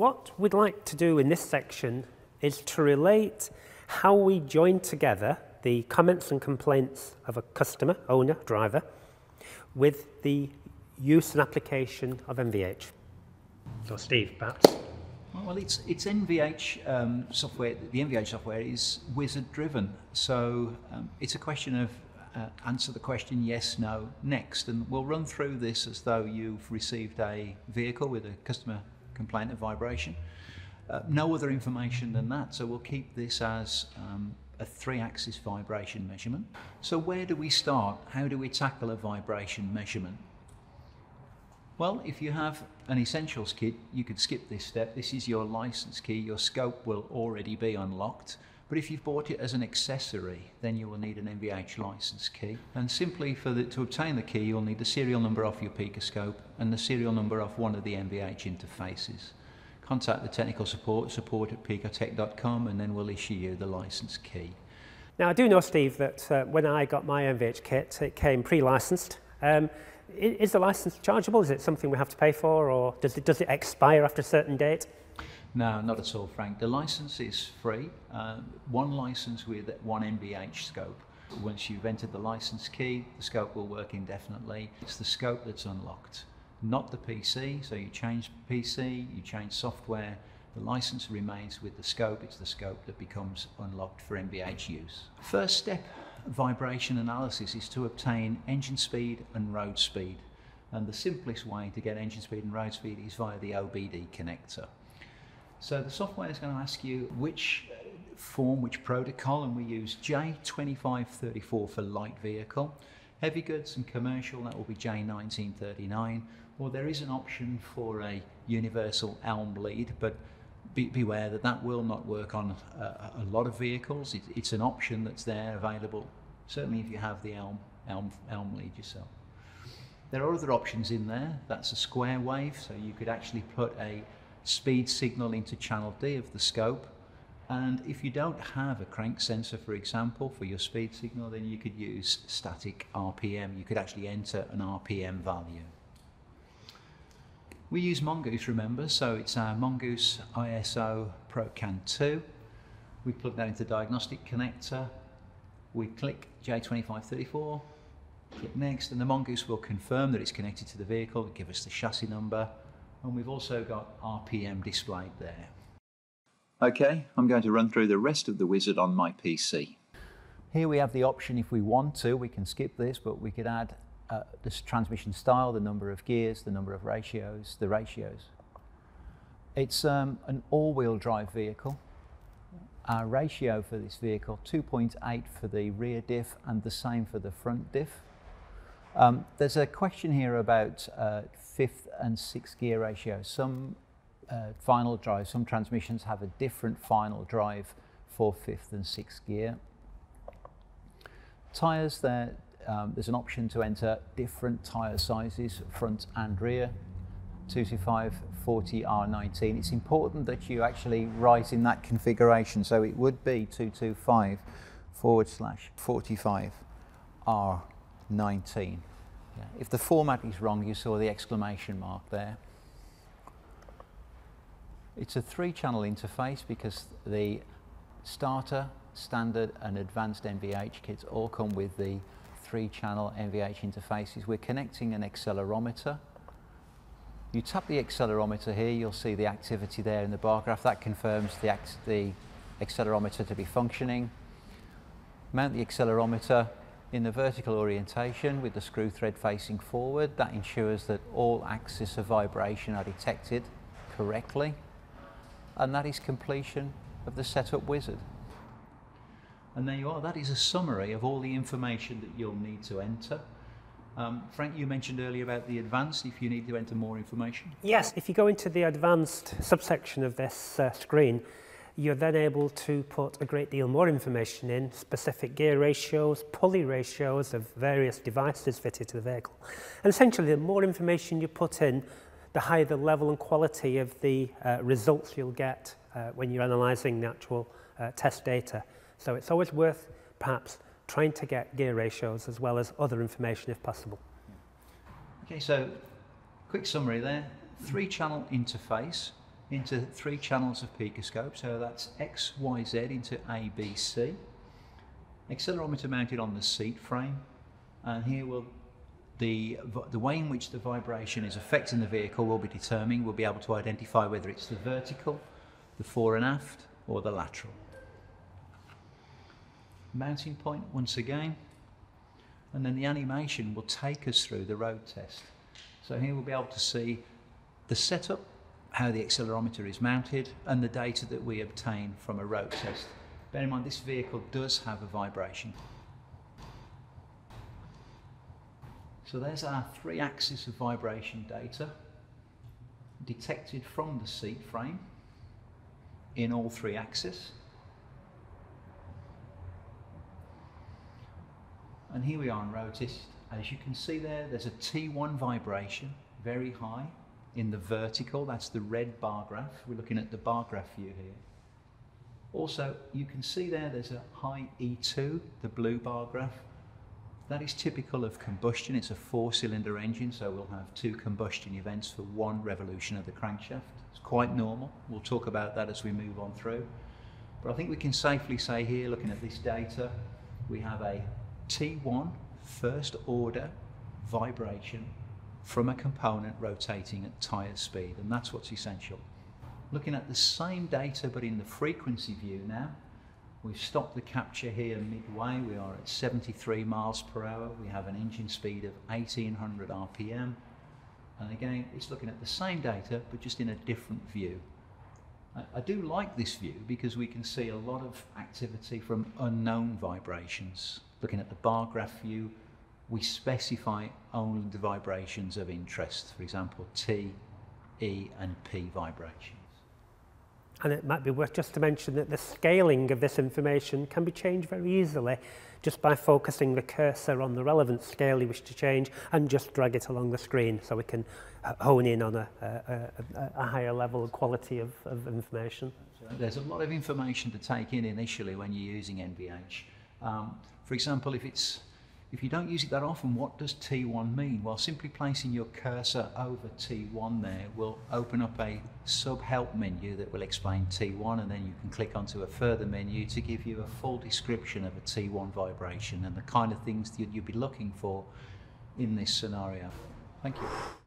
What we'd like to do in this section is to relate how we join together the comments and complaints of a customer, owner, driver, with the use and application of NVH. So Steve, perhaps? Well, it's NVH software. The NVH software is wizard-driven, so it's a question of answer the question yes, no, next, and we'll run through this as though you've received a vehicle with a customer complaint of vibration. No other information than that, so we'll keep this as a 3-axis vibration measurement. So where do we start? How do we tackle a vibration measurement? Well, if you have an essentials kit, you could skip this step. This is your license key. Your scope will already be unlocked. But if you've bought it as an accessory, then you will need an NVH license key. And simply to obtain the key, you'll need the serial number off your PicoScope and the serial number off one of the NVH interfaces. Contact the technical support, support@picotech.com, and then we'll issue you the license key. Now, I do know, Steve, that when I got my NVH kit, it came pre-licensed. Is the license chargeable? Is it something we have to pay for, or does it expire after a certain date? No, not at all, Frank. The license is free. One license with one NVH scope. Once you've entered the license key, the scope will work indefinitely. It's the scope that's unlocked, not the PC. So you change PC, you change software, the license remains with the scope. It's the scope that becomes unlocked for NVH use. First step vibration analysis is to obtain engine speed and road speed, and the simplest way to get engine speed and road speed is via the OBD connector. So the software is going to ask you which form, which protocol, and we use J2534 for light vehicle. Heavy goods and commercial, that will be J1939, or there is an option for a universal Elm lead, but beware that that will not work on a lot of vehicles. It's an option that's there available, certainly if you have the Elm lead yourself. There are other options in there. That's a square wave, so you could actually put a speed signal into channel D of the scope, and if you don't have a crank sensor, for example, for your speed signal, then you could use static RPM. You could actually enter an RPM value. We use Mongoose, remember, so it's our Mongoose ISO ProCAN 2. We plug that into the diagnostic connector, we click J2534, click next, and the Mongoose will confirm that it's connected to the vehicle, give us the chassis number, and we've also got RPM displayed there. Okay, I'm going to run through the rest of the wizard on my PC. Here we have the option, if we want to, we can skip this, but we could add this transmission style, the number of gears, the number of ratios, the ratios. It's an all-wheel drive vehicle. Our ratio for this vehicle, 2.8 for the rear diff and the same for the front diff. There's a question here about 5th and 6th gear ratios. Some final drive, some transmissions have a different final drive for 5th and 6th gear. Tyres there. There's an option to enter different tyre sizes, front and rear, 225, 40, R19. It's important that you actually write in that configuration, so it would be 225/45 R19. Yeah. If the format is wrong, you saw the exclamation mark there. It's a 3-channel interface because the starter, standard and advanced NVH kits all come with the 3-channel NVH interfaces. We're connecting an accelerometer. You tap the accelerometer here, you'll see the activity there in the bar graph. That confirms the accelerometer to be functioning. Mount the accelerometer in the vertical orientation with the screw thread facing forward. That ensures that all axes of vibration are detected correctly. And that is completion of the setup wizard. And there you are, that is a summary of all the information that you'll need to enter. Frank, you mentioned earlier about the advanced, if you need to enter more information. Yes, if you go into the advanced subsection of this screen, you're then able to put a great deal more information in, specific gear ratios, pulley ratios of various devices fitted to the vehicle. And essentially, the more information you put in, the higher the level and quality of the results you'll get when you're analysing the actual test data. So it's always worth perhaps trying to get gear ratios as well as other information if possible. Okay, so quick summary there. 3-channel interface. into three channels of PicoScope, so that's X, Y, Z into A, B, C. Accelerometer mounted on the seat frame, and here will the way in which the vibration is affecting the vehicle will be determined. We'll be able to identify whether it's the vertical, the fore and aft, or the lateral. Mounting point once again, and then the animation will take us through the road test. So here we'll be able to see the setup, how the accelerometer is mounted, and the data that we obtain from a road test. Bear in mind, this vehicle does have a vibration. So there's our three axis of vibration data detected from the seat frame in all three axes. And here we are on road test. As you can see there, there's a T1 vibration, very high, in the vertical. That's the red bar graph. We're looking at the bar graph view here. Also, you can see there, there's a high E2, the blue bar graph. That is typical of combustion. It's a four-cylinder engine, so we'll have two combustion events for one revolution of the crankshaft. It's quite normal. We'll talk about that as we move on through. But I think we can safely say here, looking at this data, we have a T1 first-order vibration from a component rotating at tyre speed, and that's what's essential. Looking at the same data, but in the frequency view now, we've stopped the capture here midway. We are at 73 miles per hour. We have an engine speed of 1800 RPM. And again, it's looking at the same data, but just in a different view. I do like this view because we can see a lot of activity from unknown vibrations. Looking at the bar graph view, we specify only the vibrations of interest. For example, T, E, and P vibrations. And it might be worth just to mention that the scaling of this information can be changed very easily just by focusing the cursor on the relevant scale you wish to change and just drag it along the screen, so we can hone in on a higher level of quality of information. There's a lot of information to take in initially when you're using NVH. For example, if you don't use it that often, what does T1 mean? Well, simply placing your cursor over T1 there will open up a sub-help menu that will explain T1, and then you can click onto a further menu to give you a full description of a T1 vibration and the kind of things that you'd be looking for in this scenario. Thank you.